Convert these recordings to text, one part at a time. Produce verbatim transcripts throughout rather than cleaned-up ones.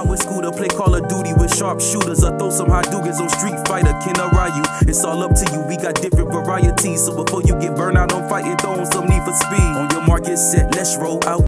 ride with Scooter, play Call of Duty with sharpshooters. I throw some Hadoukens on Street Fighter, can I ride you? It's all up to you, we got different varieties. So before you get burned out on fighting, throw on some Need for Speed. On your mark, get set, let's roll out.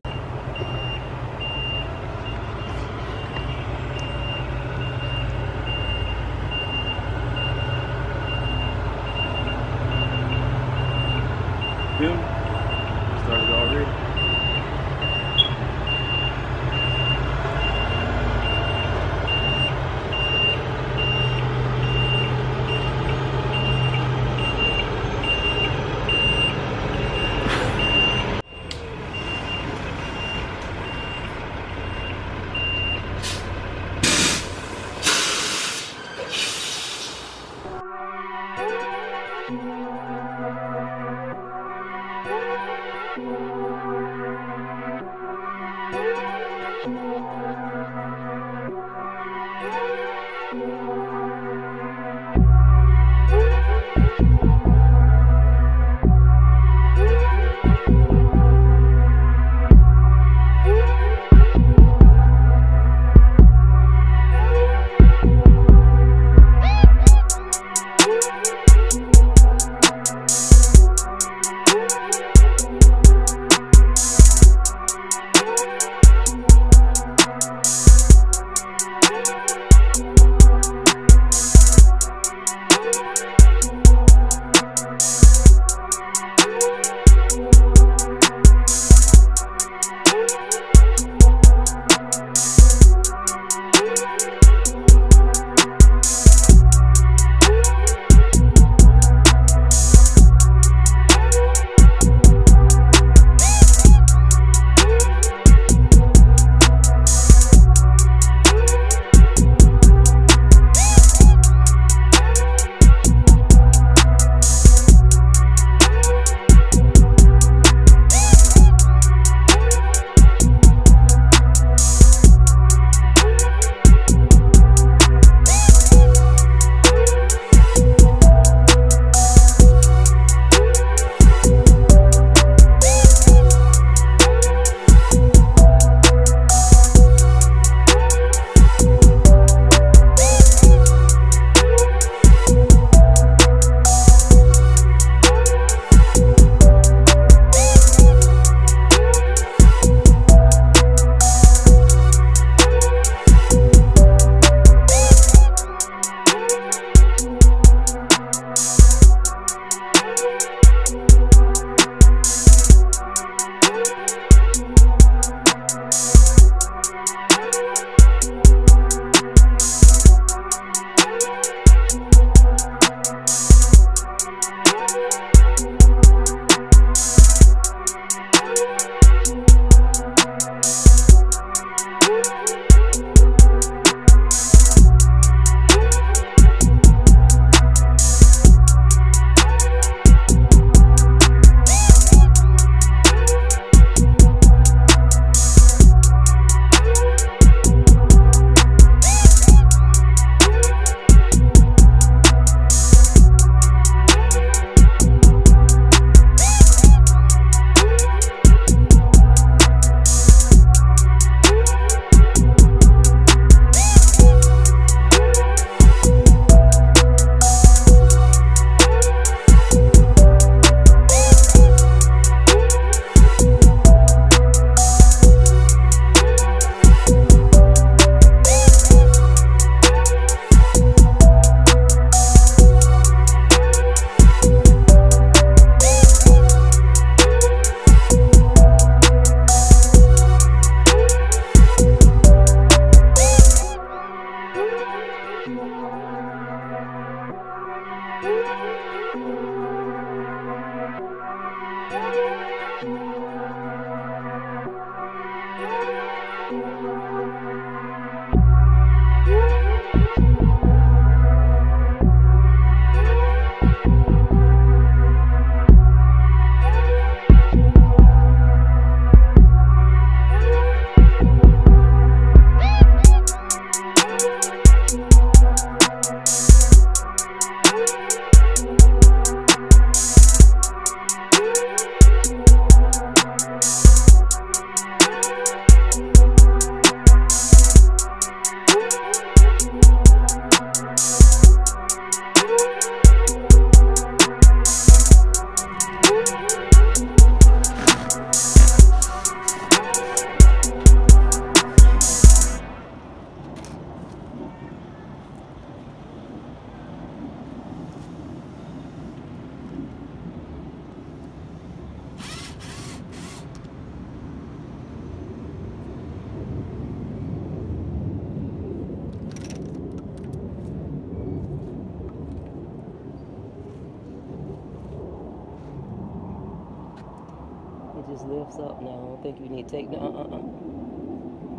those lifts up now. I don't think you need to take the uh uh uh.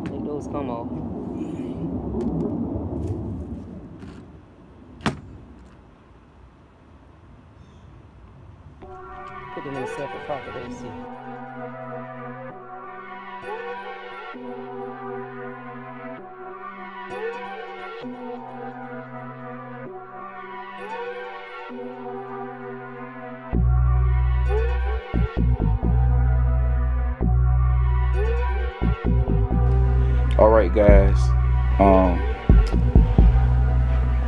I think those come off. Put them in a separate pocket, let's see. Alright guys, um,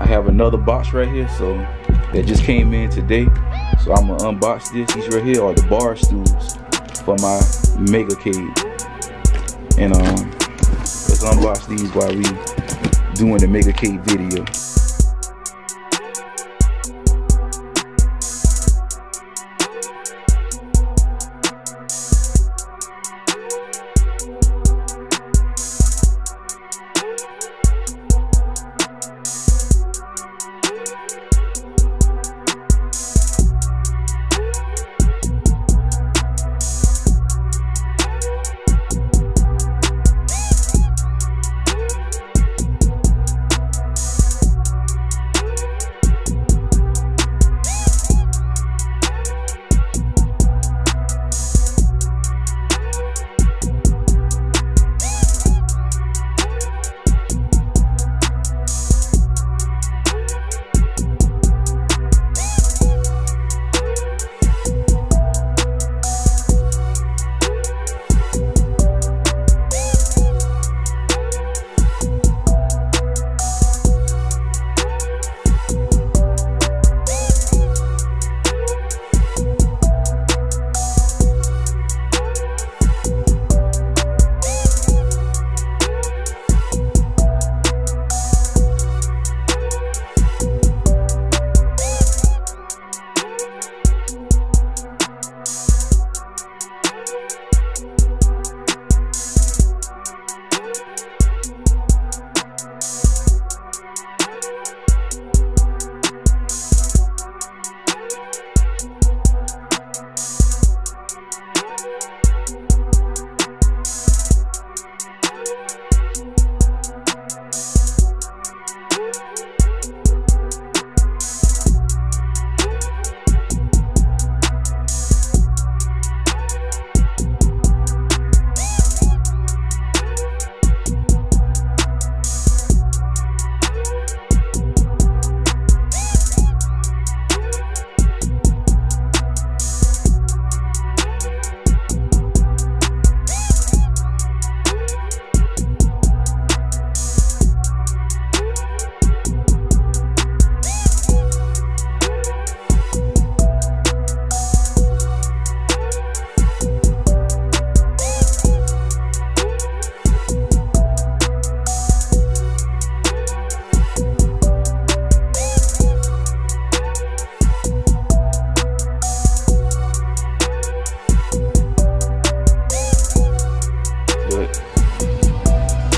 I have another box right here, so that just came in today. So I'm going to unbox this. These right here are the bar stools for my MegaCade. And um, let's unbox these while we doing the MegaCade video.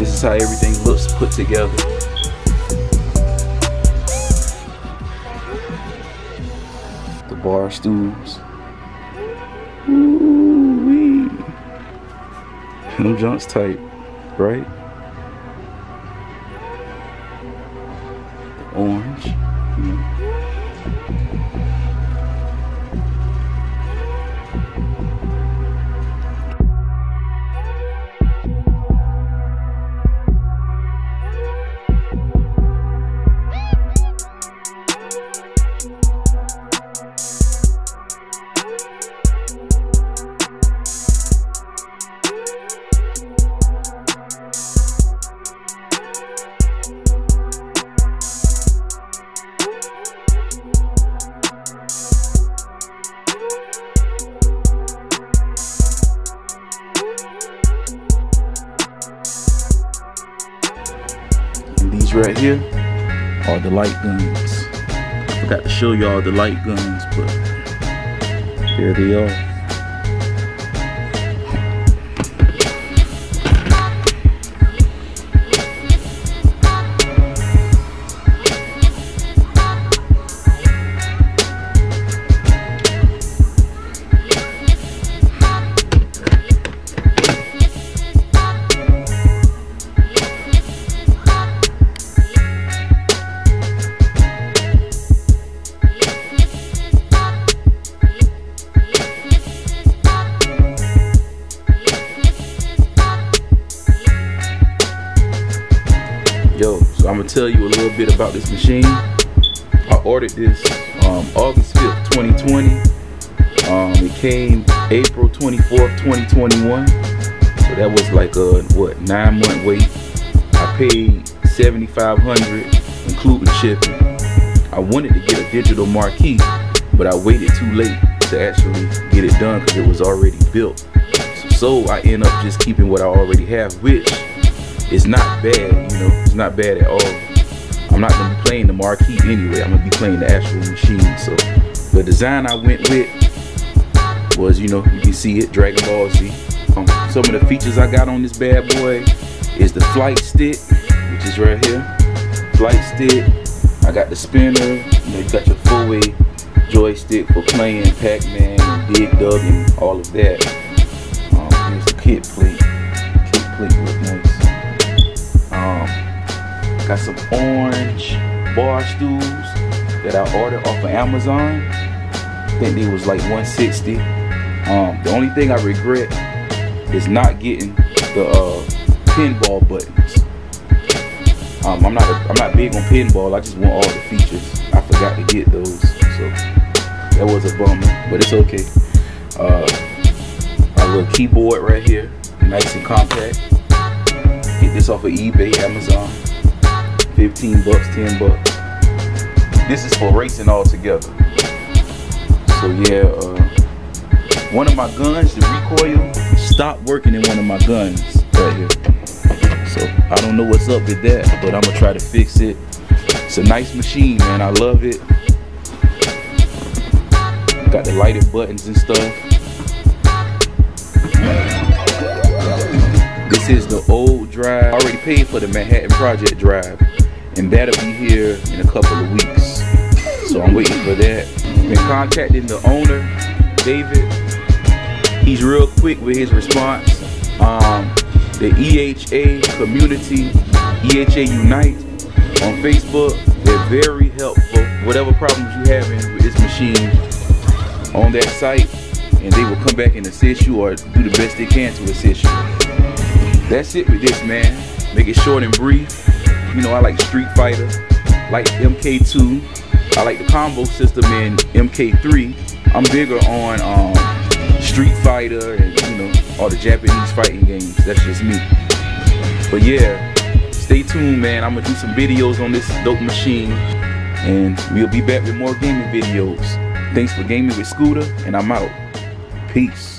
This is how everything looks put together. The bar stools. Ooh-wee. Them jumps tight, right? The orange. Right here are the light guns. I forgot to show y'all the light guns, but here they are. Yo, so I'm gonna tell you a little bit about this machine. I ordered this um, August fifth, twenty twenty. Um, it came April twenty-fourth, twenty twenty-one. So that was like a, what, nine month wait. I paid seventy-five hundred dollars including shipping. I wanted to get a digital marquee, but I waited too late to actually get it done because it was already built. So I end up just keeping what I already have, which is not bad, you know, it's not bad at all. I'm not gonna be playing the marquee anyway, I'm gonna be playing the actual machine. So the design I went with was, you know, you can see it, Dragon Ball Z. Um, some of the features I got on this bad boy is the flight stick, which is right here. Flight stick, I got the spinner, you know, you got your four-way joystick for playing Pac-Man and Dig Dug and all of that. Um, here's the kit plate. Kit plate look nice. Um, got some orange bar stools that I ordered off of Amazon. I think they was like one sixty. Um, the only thing I regret is not getting the uh, pinball buttons. Um, I'm not a, I'm not big on pinball. I just want all the features. I forgot to get those, so that was a bummer, but it's okay. Uh, our little keyboard right here, nice and compact. Get this off of eBay, Amazon, fifteen bucks, ten bucks. This is for racing all together. So yeah, uh, one of my guns, the recoil, stopped working in one of my guns right here. So I don't know what's up with that, but I'm gonna try to fix it. It's a nice machine, man. I love it. Got the lighted buttons and stuff. This is the old drive. I already paid for the Manhattan Project drive, and that'll be here in a couple of weeks. So I'm waiting for that. Been contacting the owner, David. He's real quick with his response. Um, the E H A community, E H A Unite on Facebook, they're very helpful. Whatever problems you having with this machine, on that site, and they will come back and assist you or do the best they can to assist you. That's it with this, man. Make it short and brief. You know, I like Street Fighter, like M K two, I like the combo system in M K three. I'm bigger on um, Street Fighter and, you know, all the Japanese fighting games. That's just me. But yeah, stay tuned, man. I'm gonna do some videos on this dope machine, and we'll be back with more gaming videos. Thanks for gaming with Scooter, and I'm out. Peace.